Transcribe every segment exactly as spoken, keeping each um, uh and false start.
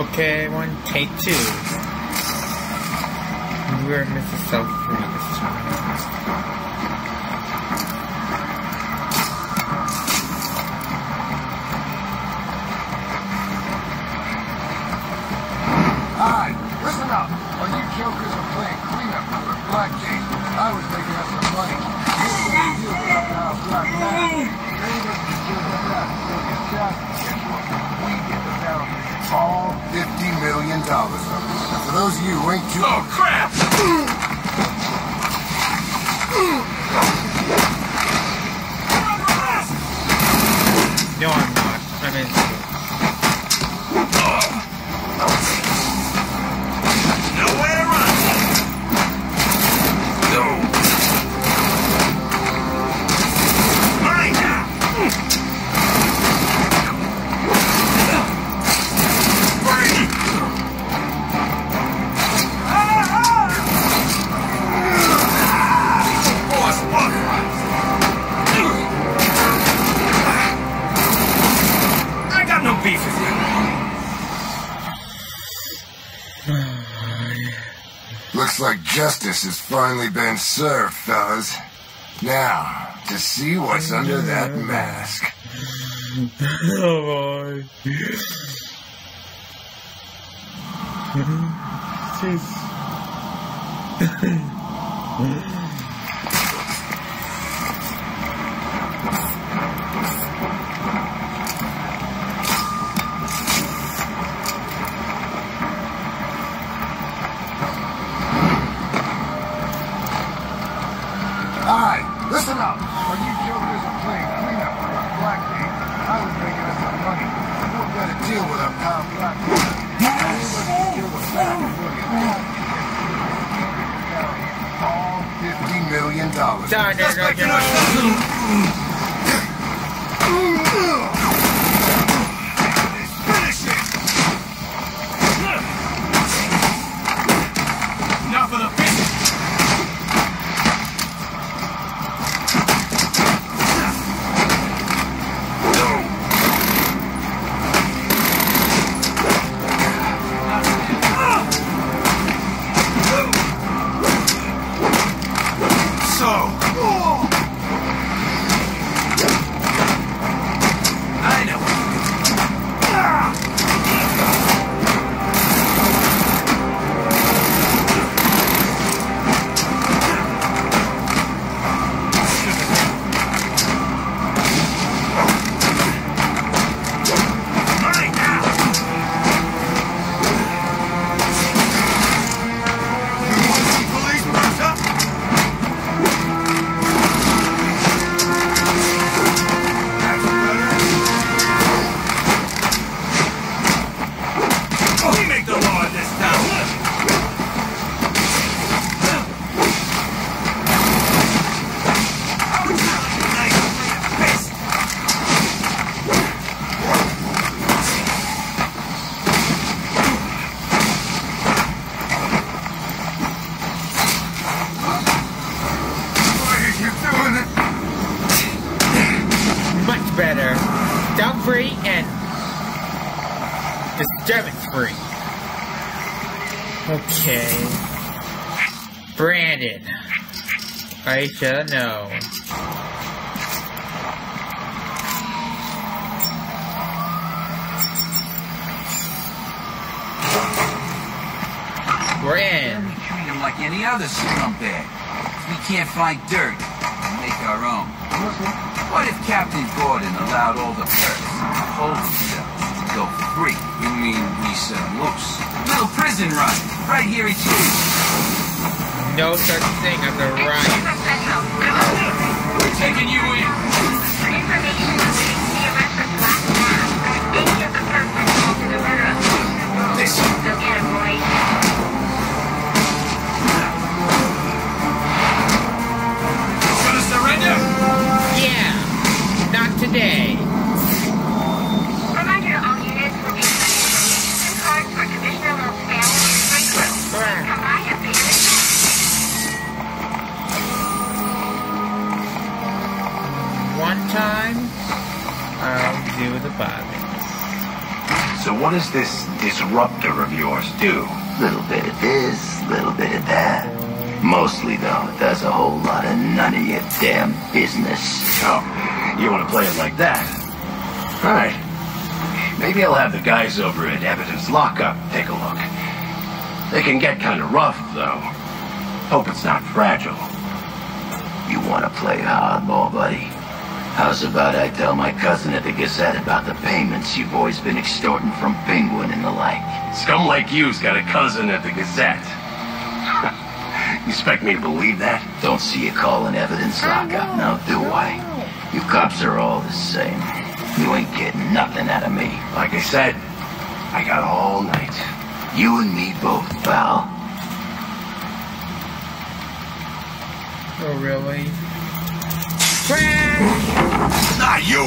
Okay, one, take two. We're at Missus Self-Free this time. Alright, listen up. While you jokers are playing cleanup for Black Jays, I was making up some money. You can do that now, Black Jays. They must be doing that. They'll get shot. Guess what? We get the bounty. All fifty million dollars of them. Now for those of you who ain't too... Oh, crap! No, I'm not. I'm in. Nowhere to run! No! Mine now! Looks like justice has finally been served, fellas. Now, to see what's under that mask. Oh, boy. Jeez. Darn it, I got it. Branden, I shall know. We're in. We treat him like any other scumbag. We can't find dirt and make our own. What if Captain Gordon allowed all the perks to hold themselves to go free? You mean we set him loose? Little prison run, right here at you. No such thing as a riot. We're taking you in. This. Gonna surrender? Yeah. Not today. Reminder, all units will be cards for Commissioner Wilson. Come by and pay. One time, I'll do the bobbing. So what does this disruptor of yours do? Little bit of this, little bit of that. Mostly, though, it does a whole lot of none of your damn business. Oh, you want to play it like that? All right. Maybe I'll have the guys over at Evidence Lockup take a look. They can get kind of rough, though. Hope it's not fragile. You want to play hardball, buddy? How's about I tell my cousin at the Gazette about the payments you boys been extorting from Penguin and the like? Scum like you's got a cousin at the Gazette. You expect me to believe that? Don't see you calling Evidence Lockup now, do I? You cops are all the same. You ain't getting nothing out of me. Like I said, I got all night. You and me both, pal. Oh, really? Not you!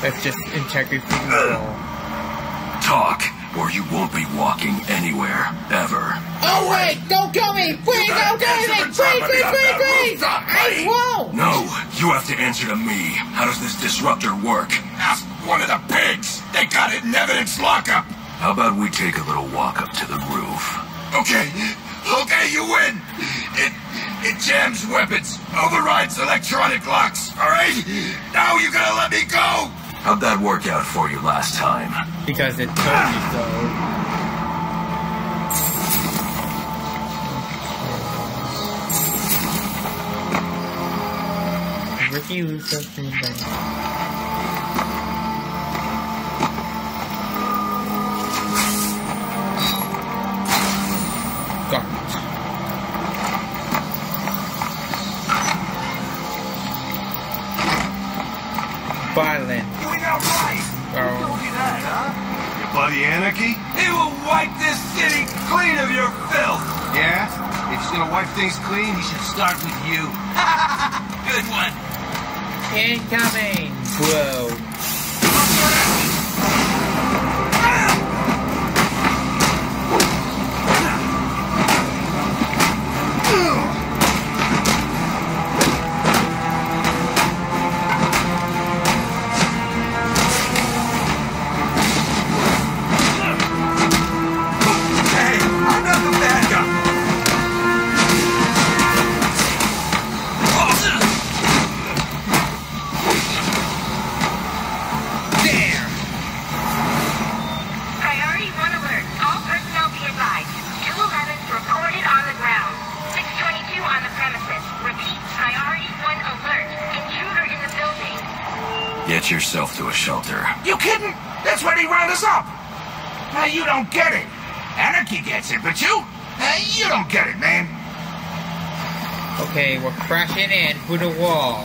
That's just integrity. Talk, or you won't be walking anywhere, ever. Oh, wait! Don't kill me! Please, don't kill me! Please, please, please, please! I won't! No, you have to answer to me. How does this disruptor work? Ask one of the pigs! They got it in Evidence Lockup! How about we take a little walk up to the roof? Okay. Okay, you win! It... it jams weapons, overrides electronic locks, alright? Now you gotta let me go! How'd that work out for you last time? Because it told you so. Ricky Luthor from violent. Doing that right. Oh. Don't do that, huh? You bloody anarchy? He will wipe this city clean of your filth. Yeah? If he's gonna wipe things clean, he should start with you. Good one. Incoming. Whoa. Yourself to a shelter. You kidding? That's when he ran us up! Now you don't get it. Anarchy gets it, but you? Uh, you don't get it, man. Okay, we're crashing in through the wall.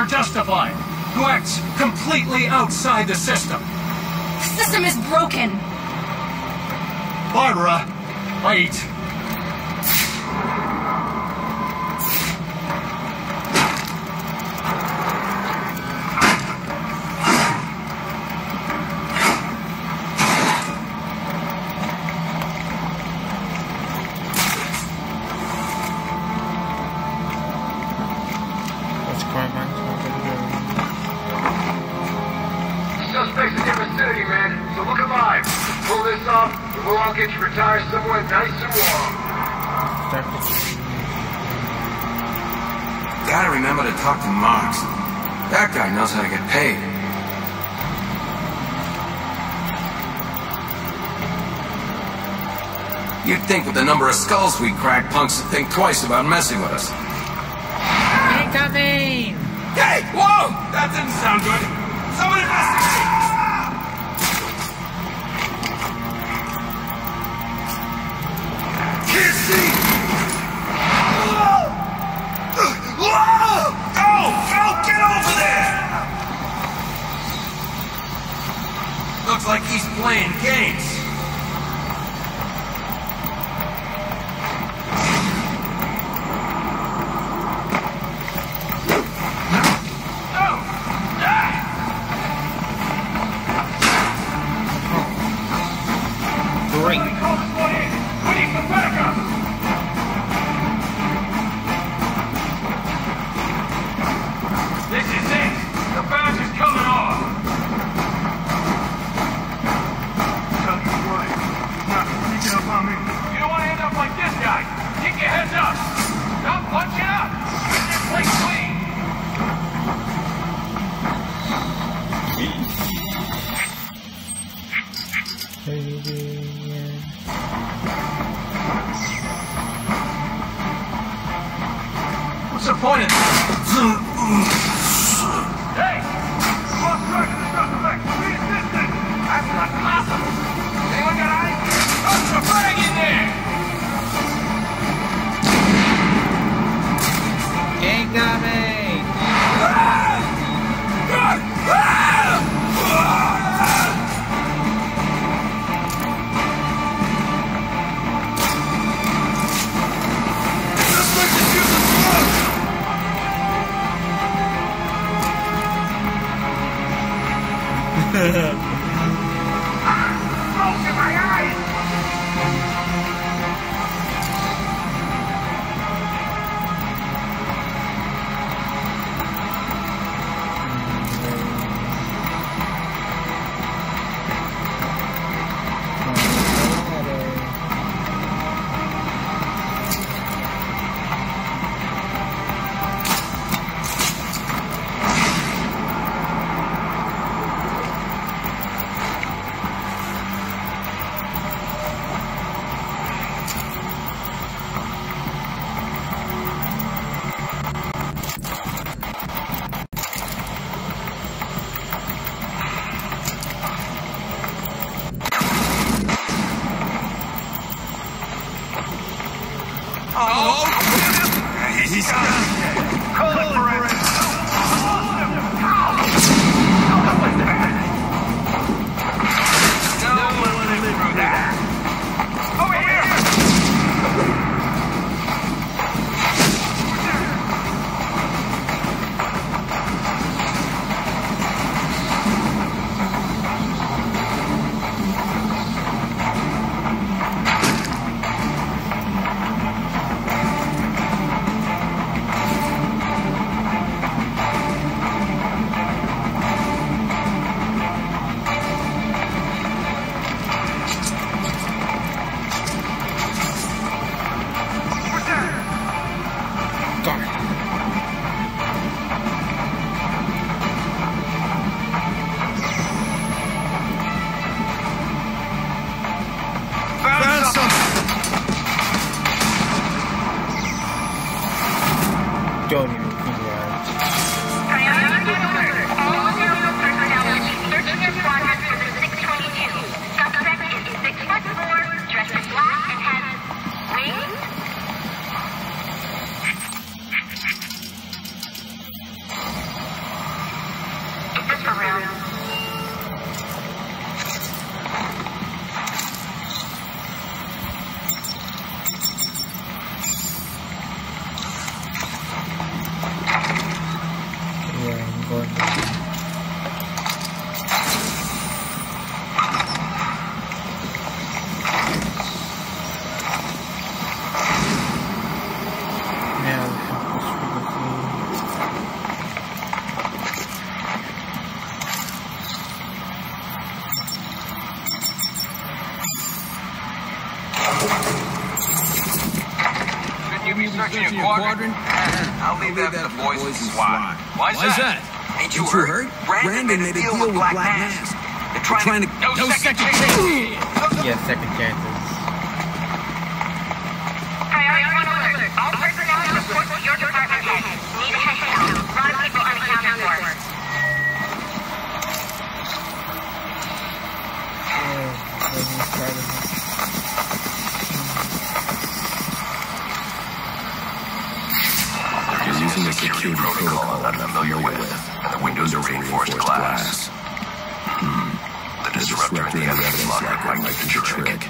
Are justified, who acts completely outside the system. The system is broken. Barbara, wait. You'd think with the number of skulls we cracked, punks would think twice about messing with us. coming! Hey! Whoa! That didn't sound good! Someone investigate! Can't see! Whoa! Whoa! Go! Go! Get over there! Looks like he's playing games. Searching your quadrant? I'll leave that for the boys in SWAT. Why is that? Ain't you heard? Branden made a deal with Black Mask. They're trying to... No second chances! Yeah, second chances. Priority one alert. All personnel report to your department head. Need a head. security protocol I'm not familiar with, and the windows are reinforced glass. Hmm. The disruptor and the evidence locker might do the trick.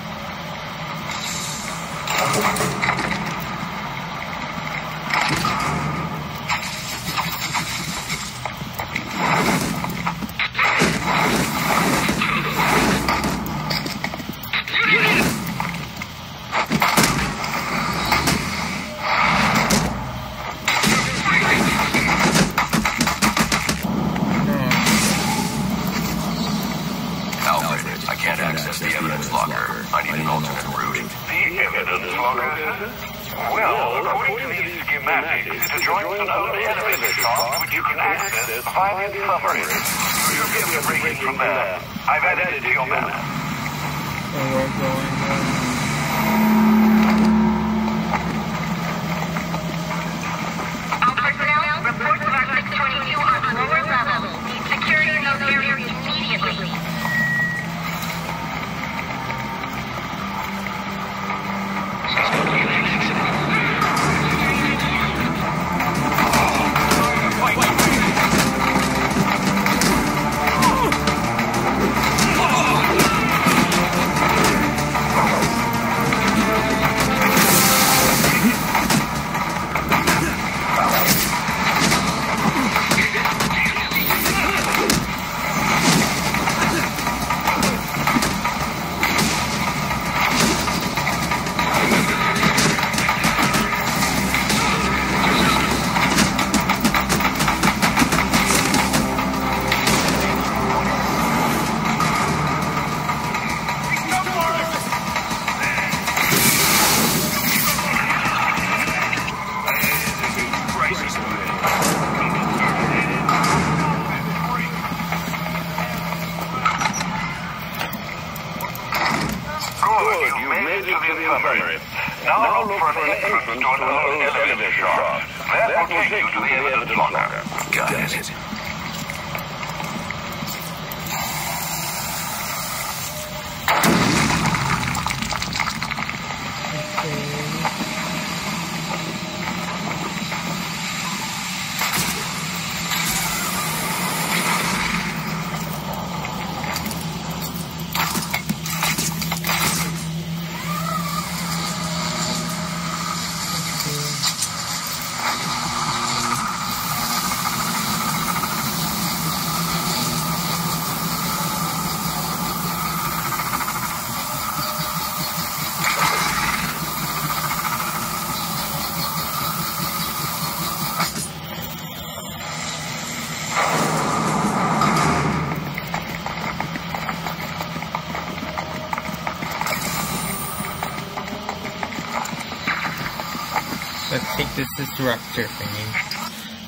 This disruptor thingy,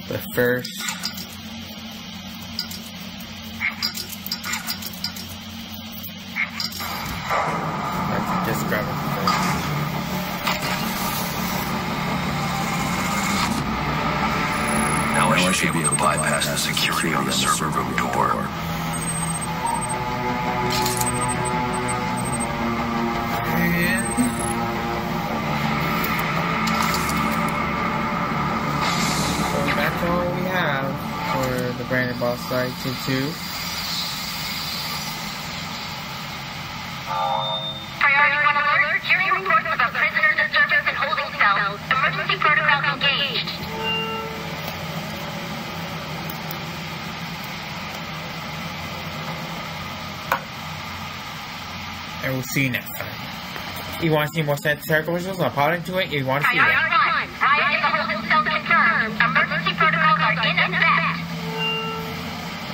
but first, let's just grab it first. Now I should, I should be able, able to bypass the security, security on the server room door. door. Branden boss side to two. Priority one alert, hearing reports about prisoner disturbance and holding cells. Emergency protocol engaged. I will see you next time. You want to see more Seance of Terror visuals? I'll pop into it. You want to see that? Priority one, riot in the holding cells confirmed. Emergency protocols are in effect.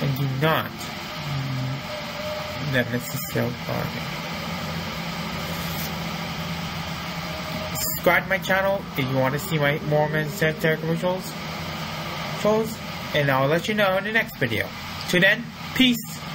And do not let this is so far. Subscribe to my channel if you want to see my more Seance of Terror commercials, and I'll let you know in the next video. Till then, peace!